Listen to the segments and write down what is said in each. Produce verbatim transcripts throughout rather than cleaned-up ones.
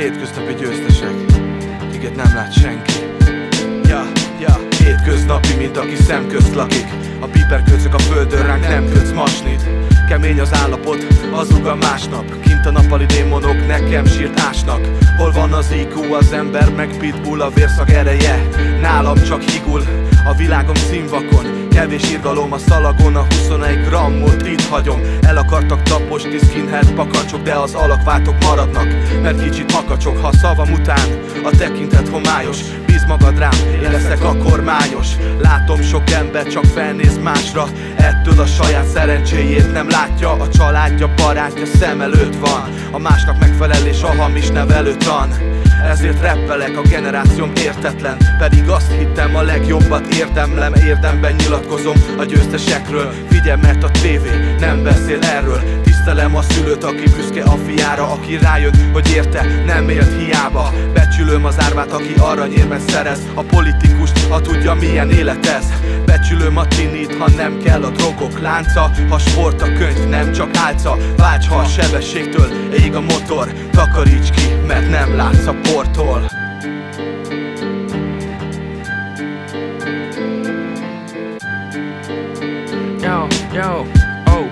hétköznapi győztesek, akiket nem lát senki. Ja, ja, hétköznapi, mint aki szemközt lakik. A piperkőcök a földön, ránk nem kötsz masnit. Kemény az állapot, az ruga másnap. Kint a nappali démonok nekem sírt ásnak. Hol van az i kú, az ember meg pitbull, a vérszak ereje nálam csak higul. A világom színvakon, kevés irgalom a szalagon, a huszonegy grammot itt hagyom. El akartak taposni skinhead pakacsok, de az alakváltók maradnak, mert kicsit makacsok. Ha szavam után a tekintet homályos, bíz magad rám, én leszek a kormányos. Látom sok ember csak felnéz másra, ettől a saját szerencséjét nem látja. A családja, barátja szem előtt van, a másnak megfelelés a hamis nevelőtan. Ezért rappelek, a generációm értetlen, pedig azt hittem, a legjobbat érdemlem. Érdemben nyilatkozom a győztesekről, figyelj, mert a tévé nem beszél erről. Tisztelem a szülőt, aki büszke a fiára, aki rájön, hogy érte, nem élt hiába. Becsülöm az árvát, aki aranyérmet szerez, a politikust, ha tudja, milyen élet ez. Becsülöm a tinit, ha nem kell a drogok lánca, ha sport a könyv, nem csak álca. Válts, ha a sebességtől ég a motor, takaríts ki, mert nem látsz a portól. Yo, yo, oh.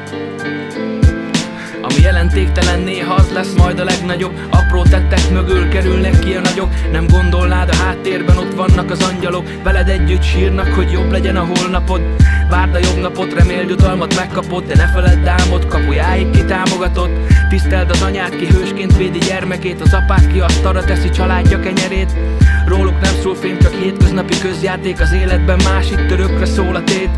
Ami jelentéktelen néha az lesz majd a legnagyobb. Apró tettek mögül kerülnek ki a nagyok. Nem gondolnád, a háttérben ott vannak az angyalok. Veled együtt sírnak, hogy jobb legyen a holnapod. Várd a jobb napot, reméld jutalmat megkapod, de ne feledd álmod, kapujáig kitámogatod. Tiszteld az anyát, ki hősként védi gyermekét, az apát, ki asztalra teszi családja kenyerét. Róluk nem szól film, csak hétköznapi közjáték, az életben más, itt örökre szól a tét.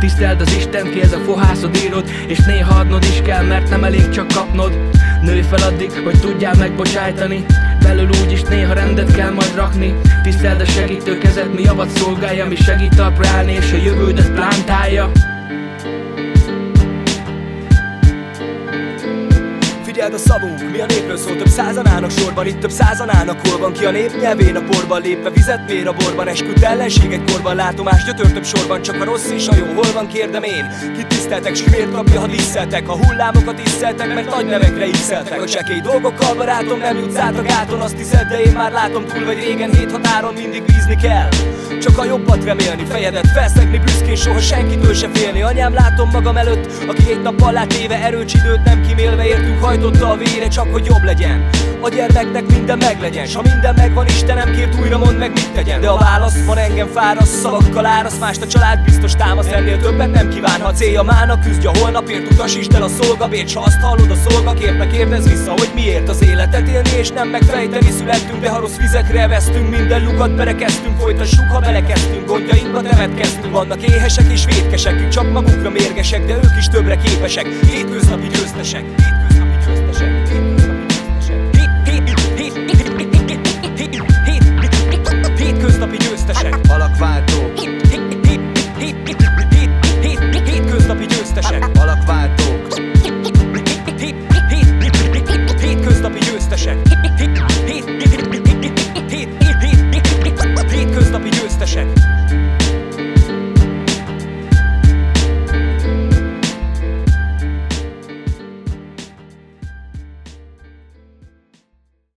Tiszteld az Isten, ki ez a fohászod írod, és néha adnod is kell, mert nem elég csak kapnod. Nőj fel addig, hogy tudjál megbocsájtani, belül úgyis néha rendet kell majd rakni. Tiszteld a segítő kezed, mi javat szolgálja, mi segít talpra állni, és a jövődet plántálja. Figyeld a szavunk, mi a népről szól, több százan állnak sorban, itt több százan állnak holban. Ki a nép nyelvén a porban, lépve vizet mér a borban, esküdt ellenség egy korban, látomás gyötör több sorban, csak a rossz és a jó, hol van kérdem én? Ki tiszteltek, s miért kapja, ha diszeltek, a hullámokat iszeltek, mert nagy nevekre iszeltek. A csekély dolgokkal barátom, nem jutsz át a gáton, azt hiszed, de én már látom túl vagy régen, hét határon mindig bízni kell. Csak a jobbat remélni, fejedet felszegni büszkén, soha senkitől se félni. Anyám, látom magam előtt, aki egy nappal látéve erőcs időt nem kimélve értünk hajtotta a vére, csak hogy jobb legyen. A gyermeknek minden meglegyen, s ha minden megvan, Istenem, kért újra mondd meg, mit tegyen. De a válasz van, engem fáraszt, szavakkal áraszt, mást a család biztos támaszt, ennél többet nem kíván. Ha a célja mána, küzdj a holnapért, utasítsd el a szolgabért, s ha azt hallod a szolgakért, ne kérdezz vissza, hogy miért. Az életet élni és nem megfejteni születtünk, de ha rossz vizekre vesztünk, minden lukat berekeztünk, folytassuk, ha belekezdtünk, gondjainkba temetkeztünk. Vannak éhesek és vétkesek, csak magukra mérgesek, de ők is többre képesek, hétköznapi győztesek. Hétköznapi győztesek. Alakváltók.